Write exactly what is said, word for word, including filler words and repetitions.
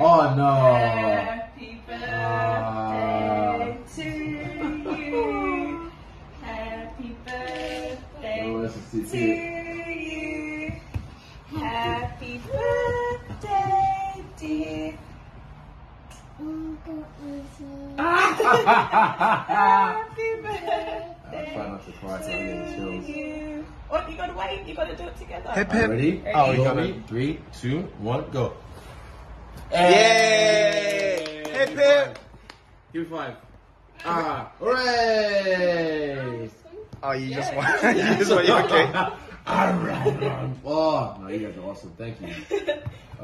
Oh no! Happy birthday uh... to you. Happy birthday oh, to you. Happy birthday, dear. Happy birthday. I try not to cry, so I'm getting chills. You. Oh, you gotta wait, you gotta do it together. Hip, hip. Ready? Oh, you gotta. Three, two, one, go. Hey. Yay! Hip, hip. Give me five. Ah, hooray! Oh, you yeah. just won. you just won, okay. Alright. Oh, no, you guys are awesome. Thank you.